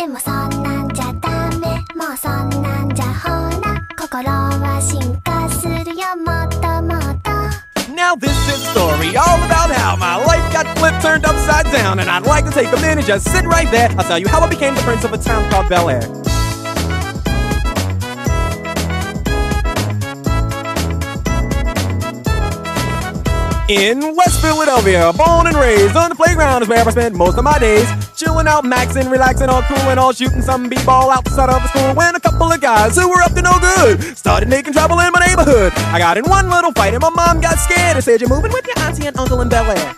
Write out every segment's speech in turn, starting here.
でもそんなんじゃダメもうそんなんじゃほら心は進化するよもっともっと Now this is story all about how my life got flipped, turned upside down And I'd like to take a minute, just sit right there I'll tell you how I became the prince of a town called Bel-Air In West Philadelphia, born and raised on the playground is where I spent most of my days Chilling out, maxing, relaxing, all cool and all shooting some b-ball outside of the school When a couple of guys who were up to no good started making trouble in my neighborhood I got in one little fight and my mom got scared and said, "You're moving with your auntie and uncle in Bel-Air."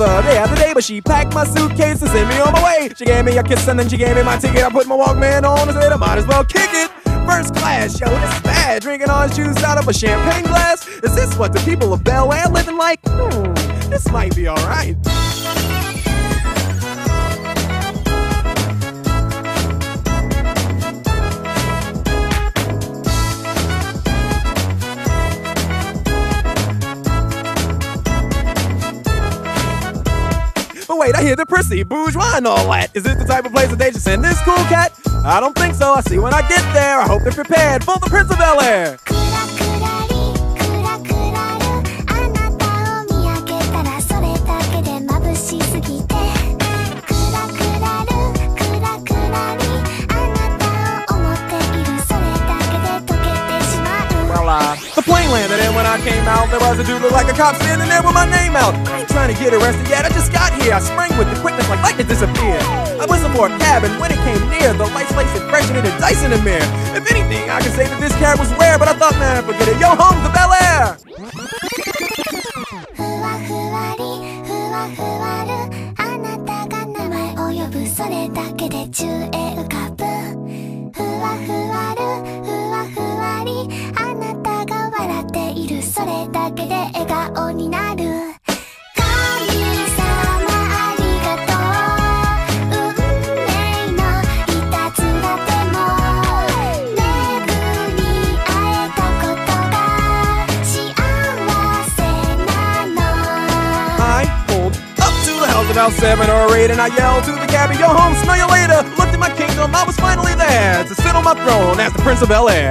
The other day, but she packed my suitcase and sent me on my way. She gave me a kiss and then she gave me my ticket. I put my Walkman on and said I might as well kick it. First class, yo, this is bad. Drinking orange juice out of a champagne glass. Is this what the people of Bel-Air living like? This might be alright. But wait, I hear they're prissy, bourgeois and all that. Is it the type of place that they just send this cool cat? I don't think so. I'll see when I get there. I hope they're prepared for the Prince of Bel-Air. The plane landed and when I came out there was a dude looked like a cop standing there with my name out I ain't trying to get arrested yet, I just got here I sprang with the quickness like light had disappeared I whistled for a cab and when it came near the lights flakes had freshened and a dice in the mirror If anything, I could say that this cab was rare But I thought, man, forget it, yo, home to Bel-Air! I pulled up to the house about 7 or 8 and I yelled to the cabby, "Yo, home, smell you later." Looked at my kingdom, I was finally there to sit on my throne as the Prince of Bel-Air.